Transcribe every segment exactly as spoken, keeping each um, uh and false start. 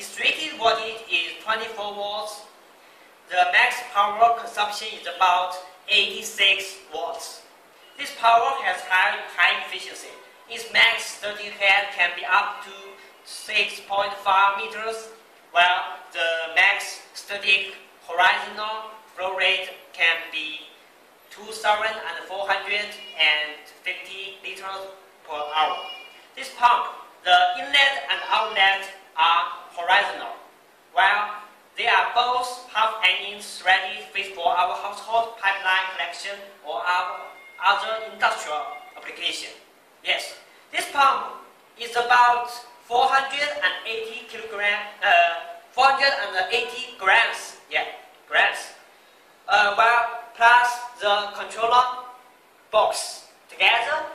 Its rated wattage is twenty-four watts. The max power consumption is about eighty-six watts. This power has high, high efficiency. Its max starting head can be up to six point five meters, while the max static horizontal flow rate can be two thousand four hundred fifty liters per hour. This pump, the inlet and outlet are horizontal, while they are both half-engine ready fit for our household pipeline collection or our other industrial application. Yes, this pump is about four hundred eighty kilograms, uh, four hundred eighty grams, yeah, grams, uh, well, plus the controller box. Together,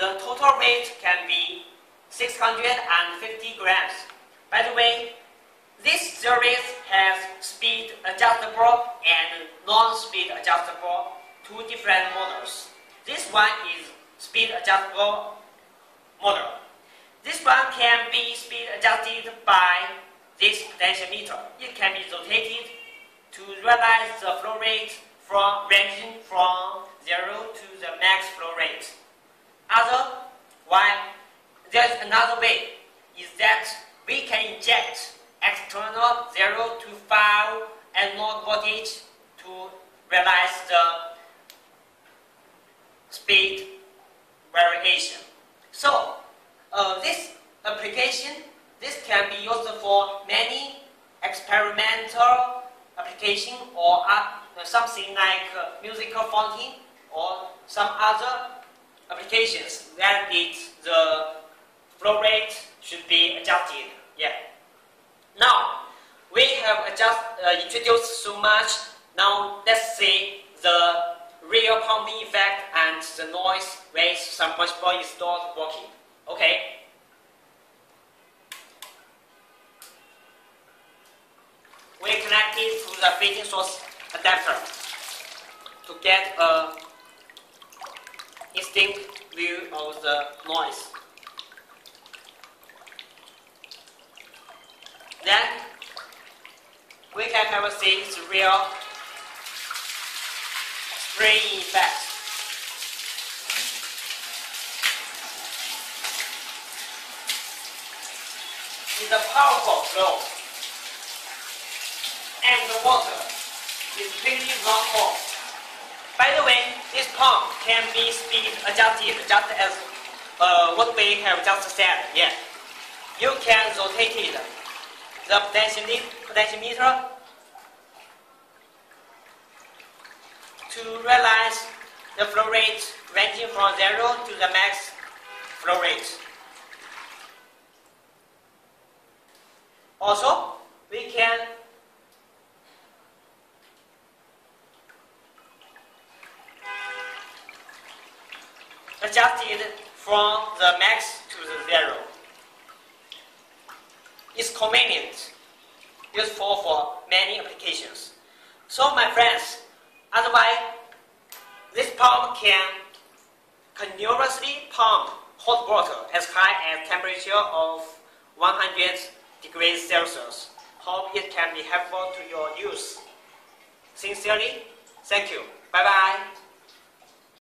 the total weight can be six hundred fifty grams. By the way, this series has speed adjustable and non-speed adjustable, two different models. This one is speed adjustable model. This one can be speed adjusted by this potentiometer. It can be rotated to realize the flow rate from ranging from zero to the max flow rate. Other why there's another way is that we can inject external zero to five anode voltage to realize the speed variation. So Uh, this application, this can be used for many experimental application or uh, something like uh, musical fountain or some other applications that it, the flow rate should be adjusted. Yeah. Now, we have adjust, uh, introduced so much. Now, let's see the real pumping effect and the noise when submersible is not working. Okay. We connect it to the feeding source adapter to get a distinct view of the noise. Then we can have a see the real spraying effect. Is a powerful flow, and the water is quickly run off. By the way, this pump can be speed adjusted, just as uh, what we have just said. Yeah, you can rotate it. The potentiometer to realize the flow rate ranging from zero to the max flow rate. Also, we can adjust it from the max to the zero. It's convenient, useful for many applications. So my friends, otherwise, this pump can continuously pump hot water as high as temperature of one hundred degrees Celsius. Hope it can be helpful to your use. Sincerely, thank you. Bye bye.